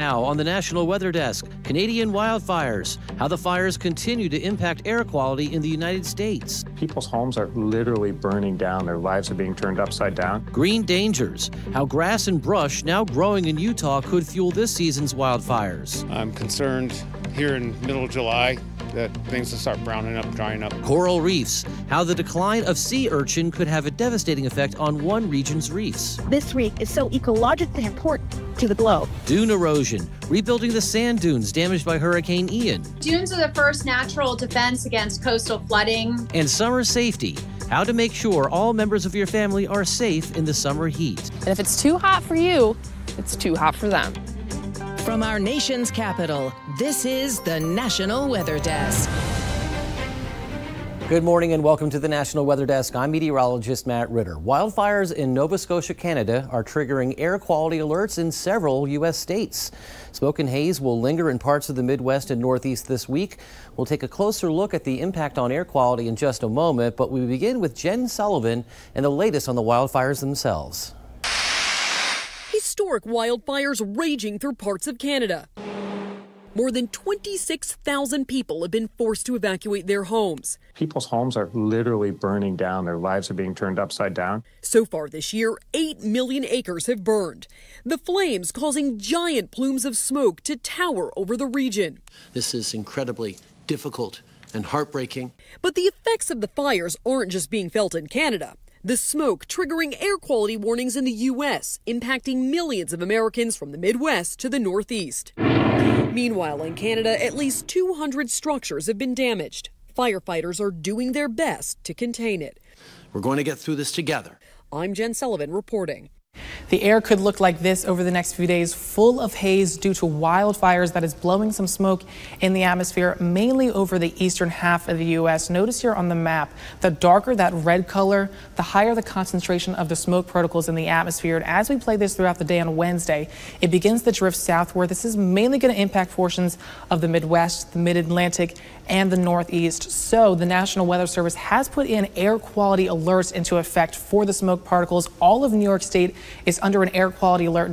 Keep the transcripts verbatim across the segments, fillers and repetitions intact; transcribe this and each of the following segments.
Now on the National Weather Desk, Canadian wildfires, how the fires continue to impact air quality in the United States. People's homes are literally burning down. Their lives are being turned upside down. Green dangers, how grass and brush now growing in Utah could fuel this season's wildfires. I'm concerned here in middle of July that things will start browning up, drying up. Coral reefs, how the decline of sea urchin could have a devastating effect on one region's reefs. This reef is so ecologically important to the globe. Dune erosion, rebuilding the sand dunes damaged by Hurricane Ian. Dunes are the first natural defense against coastal flooding. And summer safety, how to make sure all members of your family are safe in the summer heat. And if it's too hot for you, it's too hot for them. From our nation's capital, this is the National Weather Desk. Good morning and welcome to the National Weather Desk. I'm meteorologist Matt Ritter. Wildfires in Nova Scotia, Canada are triggering air quality alerts in several U S states. Smoke and haze will linger in parts of the Midwest and Northeast this week. We'll take a closer look at the impact on air quality in just a moment, but we begin with Jen Sullivan and the latest on the wildfires themselves. Historic wildfires raging through parts of Canada. More than twenty-six thousand people have been forced to evacuate their homes. People's homes are literally burning down. Their lives are being turned upside down. So far this year, eight million acres have burned. The flames causing giant plumes of smoke to tower over the region. This is incredibly difficult and heartbreaking. But the effects of the fires aren't just being felt in Canada. The smoke triggering air quality warnings in the U S, impacting millions of Americans from the Midwest to the Northeast. Meanwhile, in Canada, at least two hundred structures have been damaged. Firefighters are doing their best to contain it. We're going to get through this together. I'm Jen Sullivan reporting. The air could look like this over the next few days, full of haze due to wildfires that is blowing some smoke in the atmosphere, mainly over the eastern half of the U S. Notice here on the map, the darker that red color, the higher the concentration of the smoke particles in the atmosphere. And as we play this throughout the day on Wednesday, it begins to drift southward. This is mainly going to impact portions of the Midwest, the Mid-Atlantic, and the Northeast. So the National Weather Service has put in air quality alerts into effect for the smoke particles. All of New York State is under an air quality alert,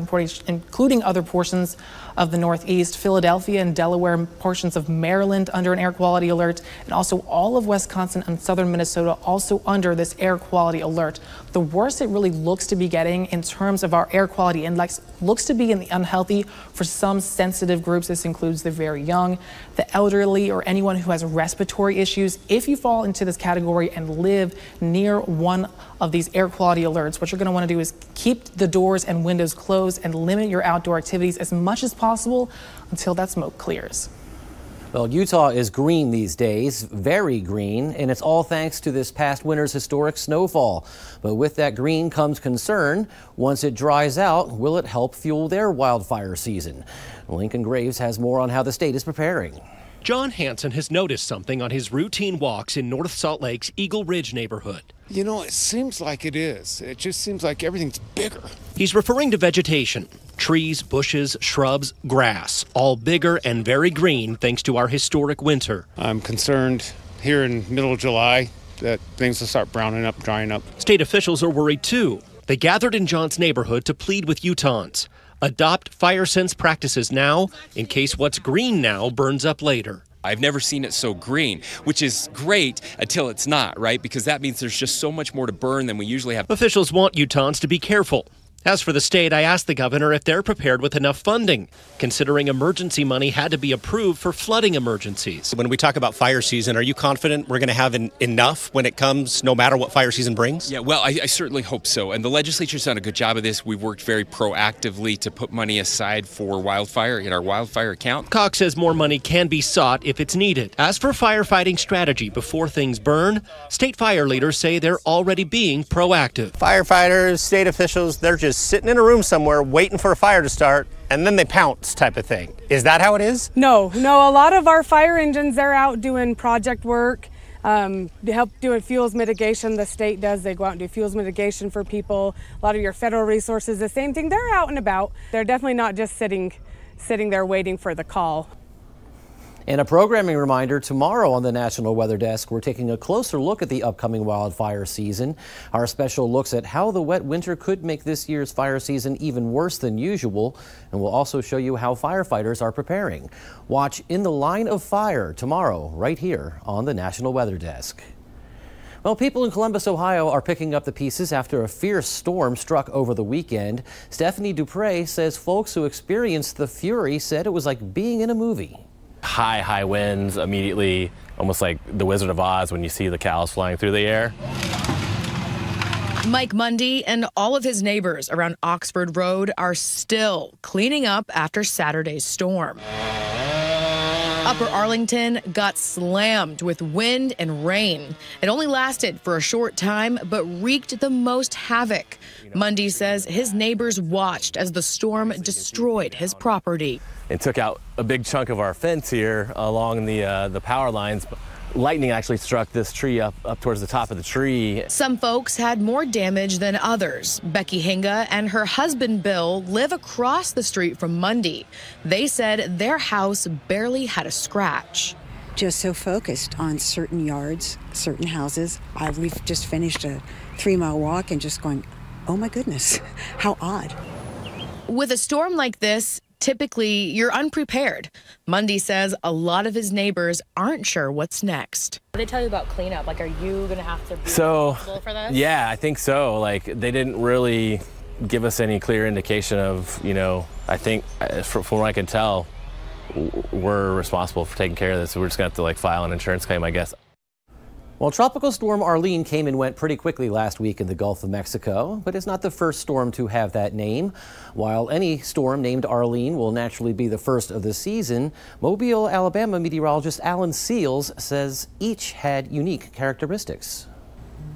including other portions of the Northeast, Philadelphia and Delaware, portions of Maryland under an air quality alert, and also all of Wisconsin and southern Minnesota also under this air quality alert. The worst it really looks to be getting in terms of our air quality index looks to be in the unhealthy for some sensitive groups. This includes the very young, the elderly, or anyone who has respiratory issues. If you fall into this category and live near one of these air quality alerts, what you're going to want to do is keep the doors and windows closed and limit your outdoor activities as much as possible until that smoke clears. Well, Utah is green these days, very green, and it's all thanks to this past winter's historic snowfall. But with that green comes concern. Once it dries out, will it help fuel their wildfire season? Lincoln Graves has more on how the state is preparing. John Hansen has noticed something on his routine walks in North Salt Lake's Eagle Ridge neighborhood. You know, it seems like it is. It just seems like everything's bigger. He's referring to vegetation. Trees, bushes, shrubs, grass, all bigger and very green thanks to our historic winter. I'm concerned here in middle of July that things will start browning up, drying up. State officials are worried too. They gathered in John's neighborhood to plead with Utahns. Adopt fire-sense practices now in case what's green now burns up later. I've never seen it so green, which is great until it's not, right? Because that means there's just so much more to burn than we usually have. Officials want Utahns to be careful. As for the state, I asked the governor if they're prepared with enough funding, considering emergency money had to be approved for flooding emergencies. When we talk about fire season, are you confident we're going to have en enough when it comes, no matter what fire season brings? Yeah, well, I, I certainly hope so. And the legislature's done a good job of this. We've worked very proactively to put money aside for wildfire in our wildfire account. Cox says more money can be sought if it's needed. As for firefighting strategy before things burn, state fire leaders say they're already being proactive. Firefighters, state officials, they're just sitting in a room somewhere waiting for a fire to start and then they pounce type of thing. Is that how it is? No, no, a lot of our fire engines, they're out doing project work, um, to help doing fuels mitigation. The state does, they go out and do fuels mitigation for people. A lot of your federal resources, the same thing, they're out and about. They're definitely not just sitting, sitting there waiting for the call. And a programming reminder, tomorrow on the National Weather Desk, we're taking a closer look at the upcoming wildfire season. Our special looks at how the wet winter could make this year's fire season even worse than usual. And we'll also show you how firefighters are preparing. Watch In the Line of Fire tomorrow, right here on the National Weather Desk. Well, people in Columbus, Ohio are picking up the pieces after a fierce storm struck over the weekend. Stephanie Dupre says folks who experienced the fury said it was like being in a movie. High, high winds immediately, almost like the Wizard of Oz when you see the cows flying through the air. Mike Mundy and all of his neighbors around Oxford Road are still cleaning up after Saturday's storm. Upper Arlington got slammed with wind and rain. It only lasted for a short time, but wreaked the most havoc. Mundy says his neighbors watched as the storm destroyed his property. It took out a big chunk of our fence here along the, uh, the power lines. Lightning actually struck this tree up, up towards the top of the tree. Some folks had more damage than others. Becky Hinga and her husband Bill live across the street from Mundy. They said their house barely had a scratch. Just so focused on certain yards, certain houses. I, we've just finished a three-mile walk and just going, oh my goodness, how odd. With a storm like this, typically, you're unprepared. Mundy says a lot of his neighbors aren't sure what's next. What did they tell you about cleanup? Like, are you going to have to be so, responsible for this? Yeah, I think so. Like, they didn't really give us any clear indication of, you know, I think, from what I can tell, we're responsible for taking care of this. We're just going to have to, like, file an insurance claim, I guess. Well, Tropical Storm Arlene came and went pretty quickly last week in the Gulf of Mexico, but it's not the first storm to have that name. While any storm named Arlene will naturally be the first of the season, Mobile, Alabama meteorologist Alan Seals says each had unique characteristics.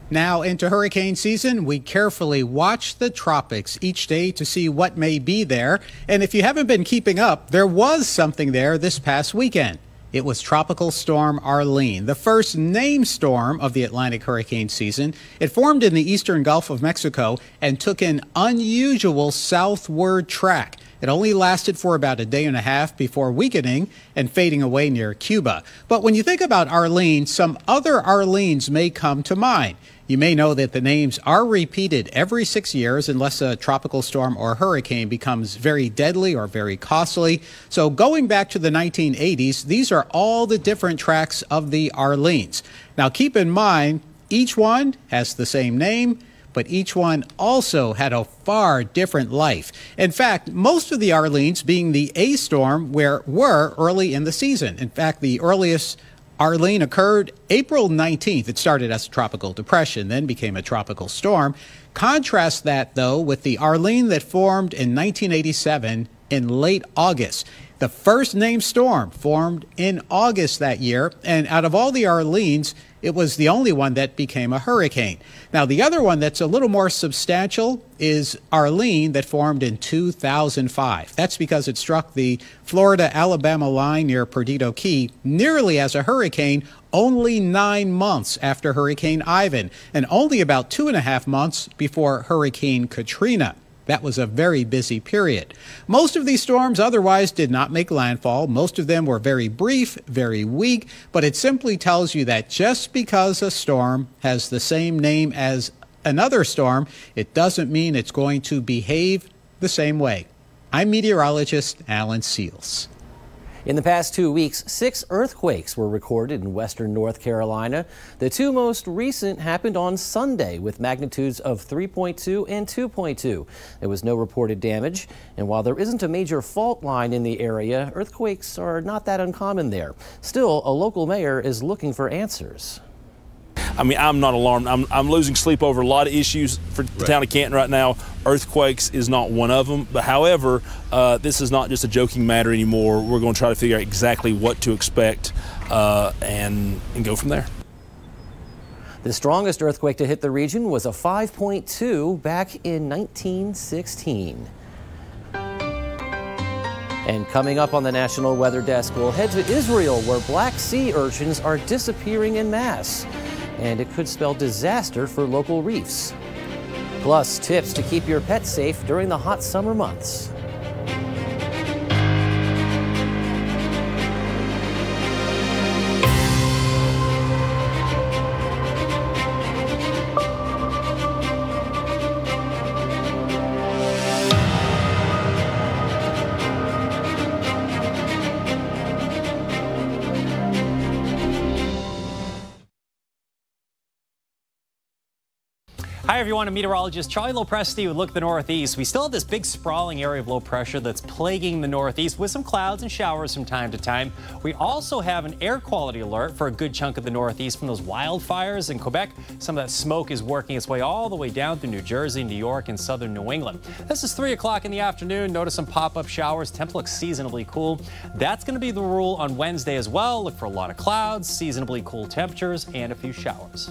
Now into hurricane season, we carefully watch the tropics each day to see what may be there. And if you haven't been keeping up, there was something there this past weekend. It was Tropical Storm Arlene, the first named storm of the Atlantic hurricane season. It formed in the eastern Gulf of Mexico and took an unusual southward track. It only lasted for about a day and a half before weakening and fading away near Cuba. But when you think about Arlene, some other Arlenes may come to mind. You may know that the names are repeated every six years unless a tropical storm or hurricane becomes very deadly or very costly. So going back to the nineteen eighties, these are all the different tracks of the Arlenes. Now keep in mind, each one has the same name, but each one also had a far different life. In fact, most of the Arlenes being the A storm where were early in the season. In fact, the earliest Arlene occurred April nineteenth. It started as a tropical depression, then became a tropical storm. Contrast that, though, with the Arlene that formed in nineteen eighty-seven in late August. The first named storm formed in August that year, and out of all the Arlenes, it was the only one that became a hurricane. Now, the other one that's a little more substantial is Arlene that formed in two thousand five. That's because it struck the Florida-Alabama line near Perdido Key nearly as a hurricane only nine months after Hurricane Ivan and only about two and a half months before Hurricane Katrina. That was a very busy period. Most of these storms otherwise did not make landfall. Most of them were very brief, very weak, but it simply tells you that just because a storm has the same name as another storm, it doesn't mean it's going to behave the same way. I'm meteorologist Alan Seals. In the past two weeks, six earthquakes were recorded in western North Carolina. The two most recent happened on Sunday with magnitudes of three point two and two point two. There was no reported damage, and while there isn't a major fault line in the area, earthquakes are not that uncommon there. Still, a local mayor is looking for answers. I mean, I'm not alarmed. I'm, I'm losing sleep over a lot of issues for the right. Town of Canton right now. Earthquakes is not one of them. But however, uh, this is not just a joking matter anymore. We're going to try to figure out exactly what to expect uh, and, and go from there. The strongest earthquake to hit the region was a five point two back in nineteen sixteen. And coming up on the National Weather Desk, we'll head to Israel, where Black Sea urchins are disappearing en masse. And it could spell disaster for local reefs. Plus, tips to keep your pets safe during the hot summer months. Hi everyone, I'm meteorologist Charlie Lopresti with Look at the Northeast. We still have this big sprawling area of low pressure that's plaguing the Northeast with some clouds and showers from time to time. We also have an air quality alert for a good chunk of the Northeast from those wildfires in Quebec. Some of that smoke is working its way all the way down through New Jersey, New York, and southern New England. This is three o'clock in the afternoon. Notice some pop-up showers. Temp looks seasonably cool. That's going to be the rule on Wednesday as well. Look for a lot of clouds, seasonably cool temperatures, and a few showers.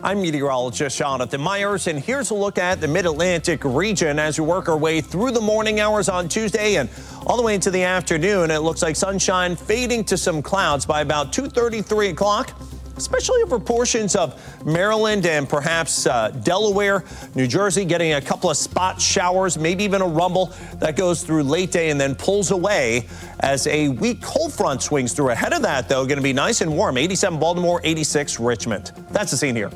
I'm meteorologist Jonathan Myers, and here's a look at the Mid-Atlantic region as we work our way through the morning hours on Tuesday and all the way into the afternoon. It looks like sunshine fading to some clouds by about two thirty, three o'clock, especially over portions of Maryland and perhaps uh, Delaware, New Jersey, getting a couple of spot showers, maybe even a rumble that goes through late day and then pulls away as a weak cold front swings through. Ahead of that, though, going to be nice and warm. eighty-seven Baltimore, eighty-six Richmond. That's the scene here.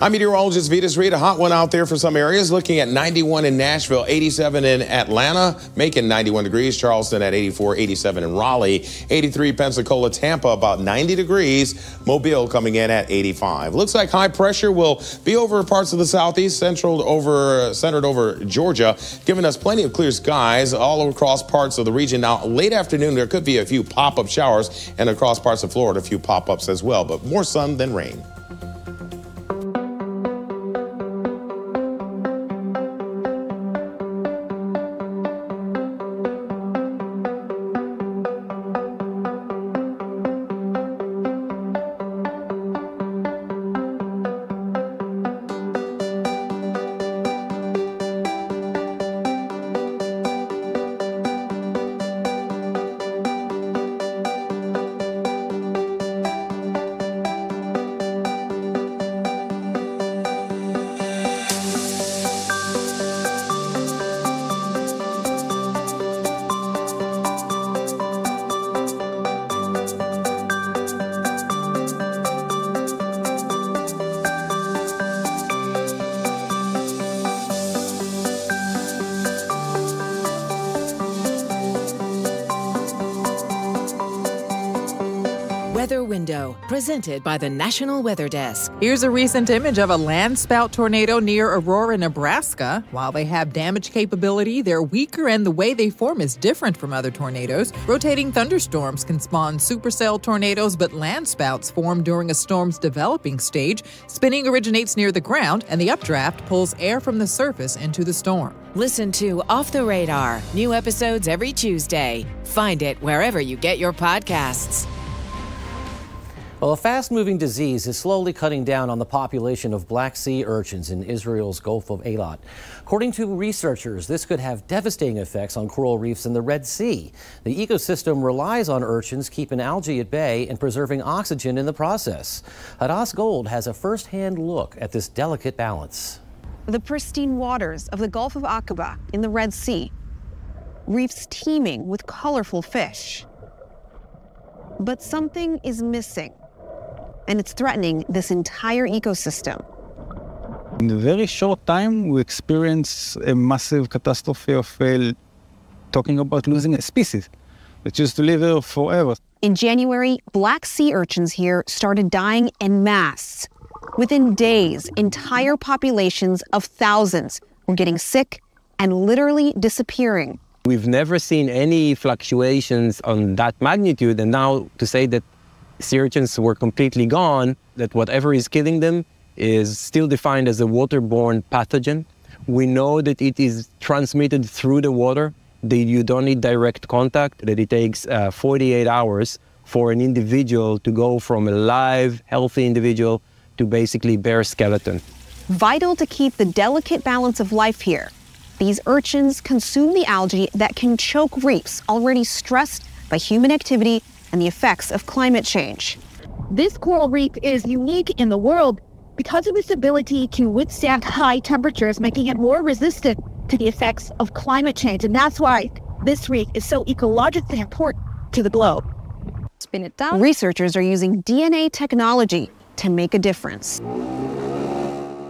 I'm meteorologist Vitas Reed, a hot one out there for some areas, looking at ninety-one in Nashville, eighty-seven in Atlanta, making ninety-one degrees, Charleston at eighty-four, eighty-seven in Raleigh, eighty-three Pensacola, Tampa about ninety degrees, Mobile coming in at eighty-five. Looks like high pressure will be over parts of the southeast, central over, centered over Georgia, giving us plenty of clear skies all across parts of the region. Now, late afternoon, there could be a few pop-up showers, and across parts of Florida, a few pop-ups as well, but more sun than rain. Weather Window, presented by the National Weather Desk. Here's a recent image of a landspout tornado near Aurora, Nebraska. While they have damage capability, they're weaker and the way they form is different from other tornadoes. Rotating thunderstorms can spawn supercell tornadoes, but landspouts form during a storm's developing stage. Spinning originates near the ground, and the updraft pulls air from the surface into the storm. Listen to Off the Radar. New episodes every Tuesday. Find it wherever you get your podcasts. Well, a fast-moving disease is slowly cutting down on the population of Black Sea urchins in Israel's Gulf of Eilat. According to researchers, this could have devastating effects on coral reefs in the Red Sea. The ecosystem relies on urchins keeping algae at bay and preserving oxygen in the process. Hadas Gold has a first-hand look at this delicate balance. The pristine waters of the Gulf of Aqaba in the Red Sea, reefs teeming with colorful fish. But something is missing, and it's threatening this entire ecosystem. In a very short time, we experience a massive catastrophe of uh, talking about losing a species that used to live here forever. In January, Black Sea urchins here started dying en masse. Within days, entire populations of thousands were getting sick and literally disappearing. We've never seen any fluctuations on that magnitude, and now to say that sea urchins were completely gone, that whatever is killing them is still defined as a waterborne pathogen. We know that it is transmitted through the water, that you don't need direct contact, that it takes uh, forty-eight hours for an individual to go from a live, healthy individual to basically bare skeleton. Vital to keep the delicate balance of life here, these urchins consume the algae that can choke reefs already stressed by human activity and the effects of climate change. This coral reef is unique in the world because of its ability to withstand high temperatures, making it more resistant to the effects of climate change. And that's why this reef is so ecologically important to the globe. Spin it down. Researchers are using D N A technology to make a difference.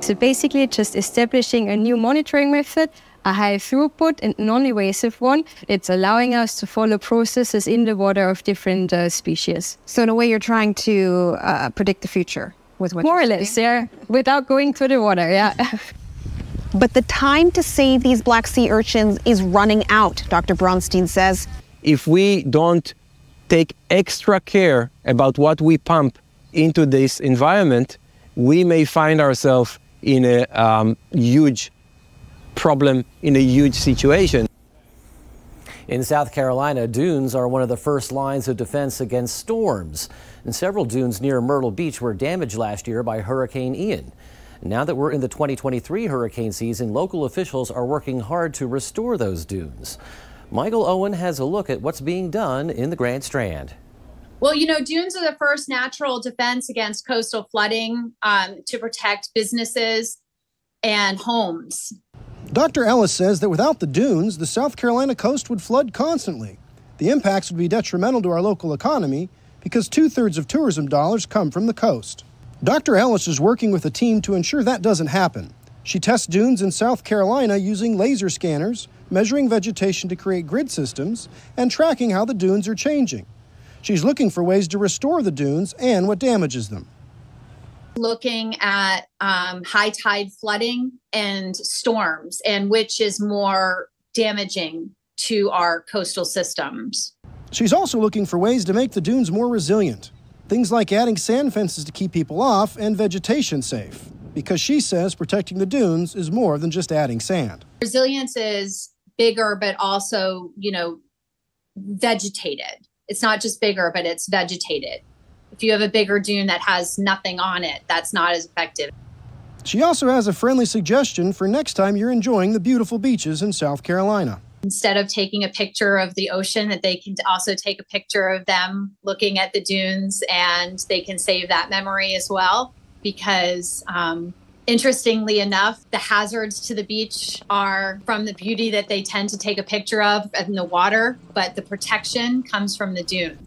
So basically just establishing a new monitoring method, a high throughput and non-invasive one. It's allowing us to follow processes in the water of different uh, species. So in a way, you're trying to uh, predict the future. with what More or less, yeah, without going through the water, yeah. But the time to save these Black Sea urchins is running out, Doctor Bronstein says. If we don't take extra care about what we pump into this environment, we may find ourselves in a um, huge problem, in a huge situation. In South Carolina, dunes are one of the first lines of defense against storms. And several dunes near Myrtle Beach were damaged last year by Hurricane Ian. Now that we're in the twenty twenty-three hurricane season, local officials are working hard to restore those dunes. Michael Owen has a look at what's being done in the Grand Strand. Well, you know, dunes are the first natural defense against coastal flooding um, to protect businesses and homes. Doctor Ellis says that without the dunes, the South Carolina coast would flood constantly. The impacts would be detrimental to our local economy because two-thirds of tourism dollars come from the coast. Doctor Ellis is working with a team to ensure that doesn't happen. She tests dunes in South Carolina using laser scanners, measuring vegetation to create grid systems, and tracking how the dunes are changing. She's looking for ways to restore the dunes and what damages them. Looking at um, high tide flooding and storms, and which is more damaging to our coastal systems. She's also looking for ways to make the dunes more resilient. Things like adding sand fences to keep people off and vegetation safe, because she says protecting the dunes is more than just adding sand. Resilience is bigger, but also, you know, vegetated. It's not just bigger, but it's vegetated. If you have a bigger dune that has nothing on it, that's not as effective. She also has a friendly suggestion for next time you're enjoying the beautiful beaches in South Carolina. Instead of taking a picture of the ocean, that they can also take a picture of them looking at the dunes, and they can save that memory as well. Because um, interestingly enough, the hazards to the beach are from the beauty that they tend to take a picture of in the water, but the protection comes from the dune.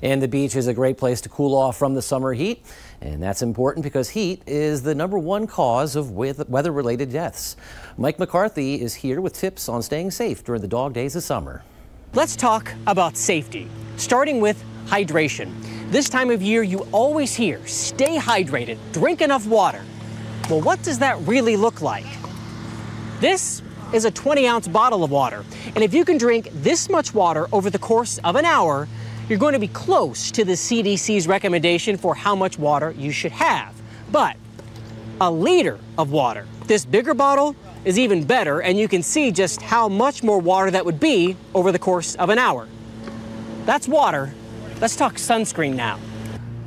And the beach is a great place to cool off from the summer heat. And that's important because heat is the number one cause of weather-related deaths. Mike McCarthy is here with tips on staying safe during the dog days of summer. Let's talk about safety, starting with hydration. This time of year, you always hear, stay hydrated, drink enough water. Well, what does that really look like? This is a twenty ounce bottle of water. And if you can drink this much water over the course of an hour, you're going to be close to the C D C's recommendation for how much water you should have. But a liter of water, this bigger bottle, is even better, and you can see just how much more water that would be over the course of an hour. That's water. Let's talk sunscreen now.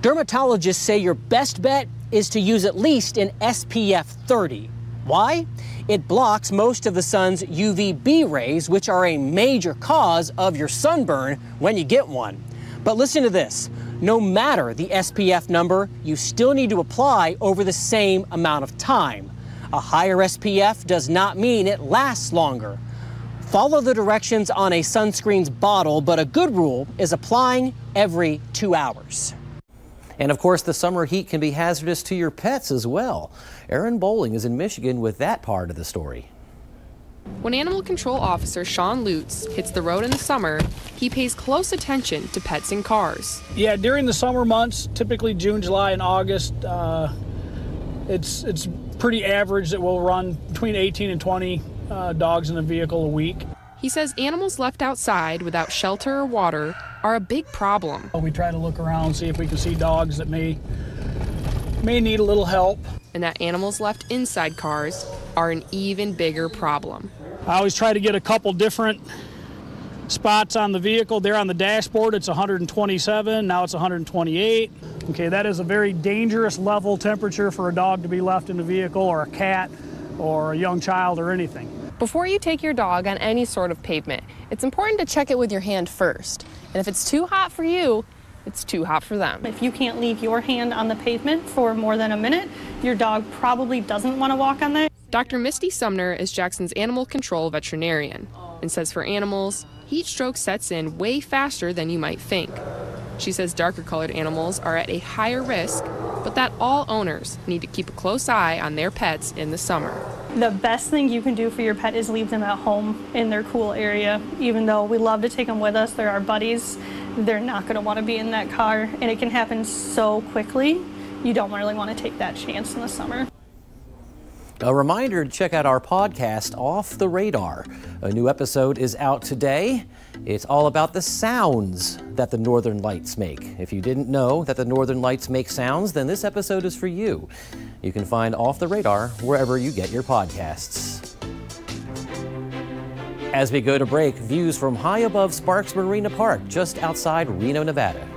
Dermatologists say your best bet is to use at least an S P F thirty. Why? It blocks most of the sun's U V B rays, which are a major cause of your sunburn when you get one. But listen to this, no matter the S P F number, you still need to apply over the same amount of time. A higher S P F does not mean it lasts longer. Follow the directions on a sunscreen's bottle, but a good rule is applying every two hours. And of course, the summer heat can be hazardous to your pets as well. Erin Bowling is in Michigan with that part of the story. When animal control officer Sean Lutz hits the road in the summer, he pays close attention to pets and cars. Yeah, during the summer months, typically June, July, and August, uh, it's it's pretty average that we'll run between eighteen and twenty uh, dogs in a vehicle a week. He says animals left outside without shelter or water are a big problem. We try to look around, see if we can see dogs that may, may need a little help. And that animals left inside cars are an even bigger problem. I always try to get a couple different spots on the vehicle. There on the dashboard, it's one hundred twenty-seven, now it's one hundred twenty-eight. Okay, that is a very dangerous level temperature for a dog to be left in the vehicle, or a cat, or a young child, or anything. Before you take your dog on any sort of pavement, it's important to check it with your hand first. And if it's too hot for you, it's too hot for them. If you can't leave your hand on the pavement for more than a minute, your dog probably doesn't want to walk on that. Doctor Misty Sumner is Jackson's animal control veterinarian and says for animals, heat stroke sets in way faster than you might think. She says darker colored animals are at a higher risk, but that all owners need to keep a close eye on their pets in the summer. The best thing you can do for your pet is leave them at home in their cool area. Even though we love to take them with us, they're our buddies, they're not going to want to be in that car, and it can happen so quickly you don't really want to take that chance in the summer. A reminder to check out our podcast, Off the Radar. A new episode is out today. It's all about the sounds that the northern lights make. If you didn't know that the northern lights make sounds, then this episode is for you. You can find Off the Radar wherever you get your podcasts. As we go to break, views from high above Sparks Marina Park, just outside Reno, Nevada.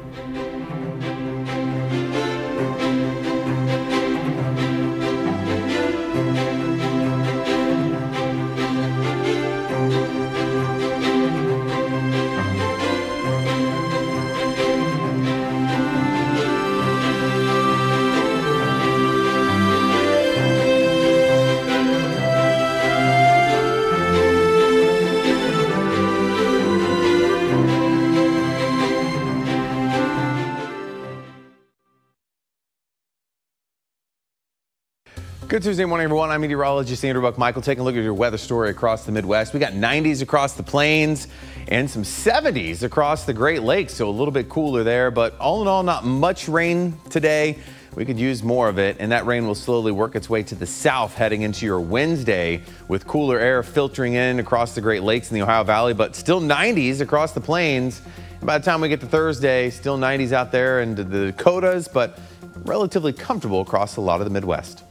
Good Tuesday morning, everyone. I'm meteorologist Andrew Buck Michael taking a look at your weather story across the Midwest. We got nineties across the plains and some seventies across the Great Lakes, so a little bit cooler there. But all in all, not much rain today. We could use more of it, and that rain will slowly work its way to the south heading into your Wednesday with cooler air filtering in across the Great Lakes and the Ohio Valley, but still nineties across the plains. And by the time we get to Thursday, still nineties out there into the Dakotas, but relatively comfortable across a lot of the Midwest.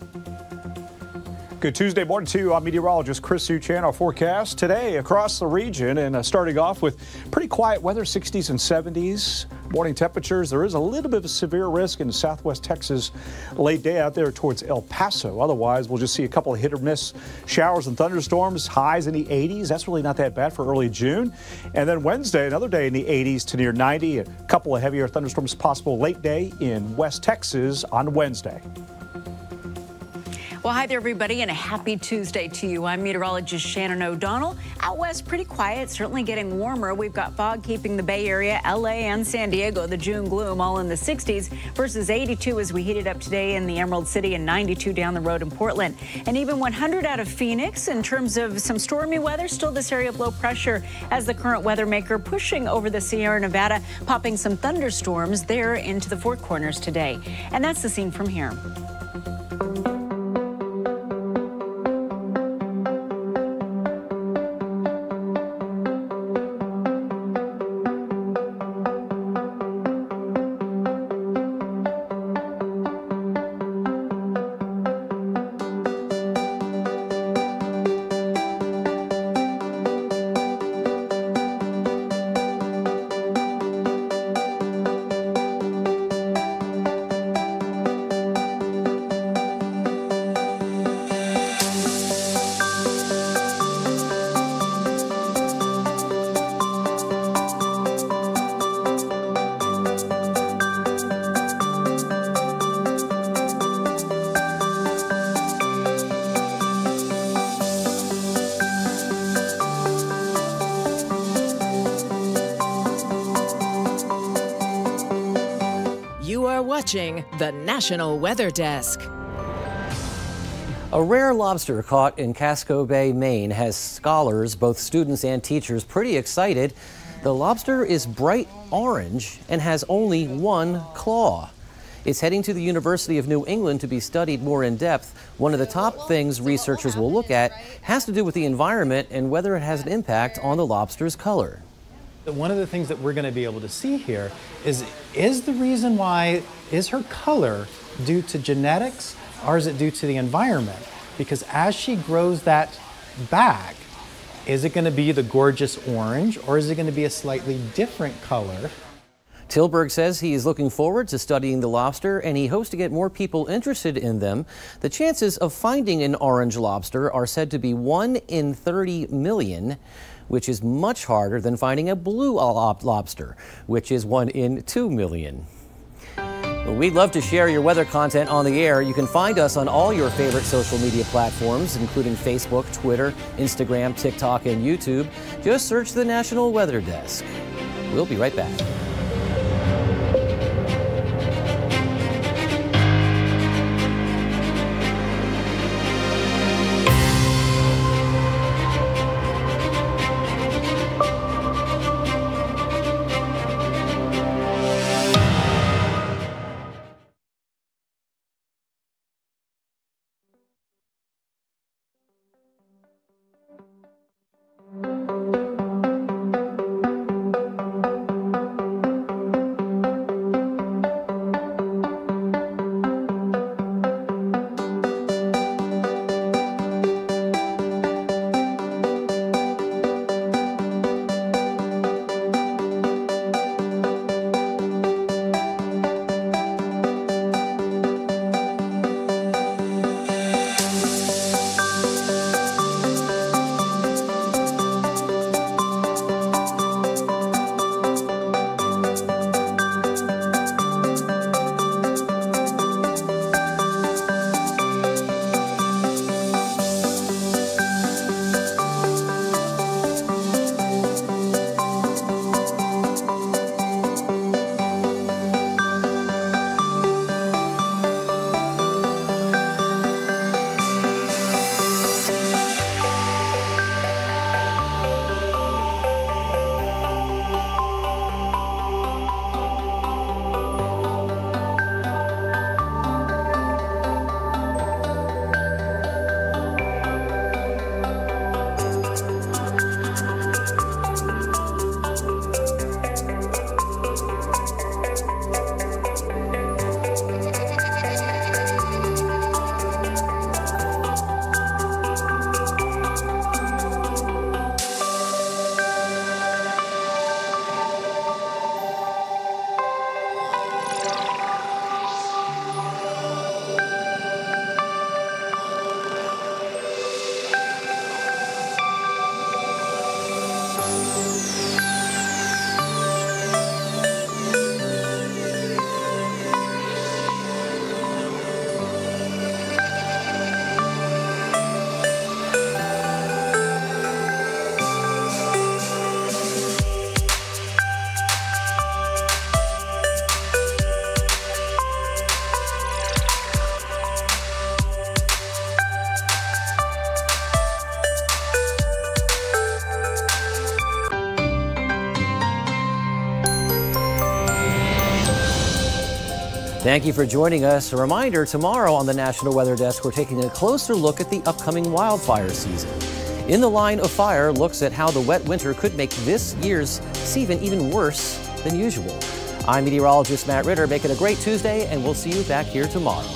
Good Tuesday morning to you. I'm meteorologist Chris Suchan. Our forecast today across the region, and uh, starting off with pretty quiet weather, sixties and seventies. Morning temperatures. There is a little bit of a severe risk in southwest Texas late day out there towards El Paso. Otherwise, we'll just see a couple of hit or miss showers and thunderstorms, highs in the eighties. That's really not that bad for early June. And then Wednesday, another day in the eighties to near ninety. A couple of heavier thunderstorms possible late day in West Texas on Wednesday. Well, hi there, everybody, and a happy Tuesday to you. I'm meteorologist Shannon O'Donnell. Out west, pretty quiet, certainly getting warmer. We've got fog keeping the Bay Area, L A, and San Diego, the June gloom, all in the sixties versus eighty-two as we heated up today in the Emerald City and ninety-two down the road in Portland. And even one hundred out of Phoenix in terms of some stormy weather, still this area of low pressure as the current weather maker pushing over the Sierra Nevada, popping some thunderstorms there into the Four Corners today. And that's the scene from here. Watching the National Weather Desk. A rare lobster caught in Casco Bay, Maine has scholars, both students and teachers, pretty excited. The lobster is bright orange and has only one claw. It's heading to the University of New England to be studied more in depth. One of the top things researchers will look at has to do with the environment and whether it has an impact on the lobster's color. One of the things that we're going to be able to see here is, is the reason why, is her color due to genetics or is it due to the environment? Because as she grows that back, is it going to be the gorgeous orange or is it going to be a slightly different color? Tilburg says he is looking forward to studying the lobster and he hopes to get more people interested in them. The chances of finding an orange lobster are said to be one in thirty million. Which is much harder than finding a blue lobster, which is one in two million. We'd love to share your weather content on the air. You can find us on all your favorite social media platforms, including Facebook, Twitter, Instagram, TikTok, and YouTube. Just search the National Weather Desk. We'll be right back. Thank you for joining us. A reminder, tomorrow on the National Weather Desk, we're taking a closer look at the upcoming wildfire season. In the Line of Fire looks at how the wet winter could make this year's season even worse than usual. I'm meteorologist Matt Ritter. Make it a great Tuesday, and we'll see you back here tomorrow.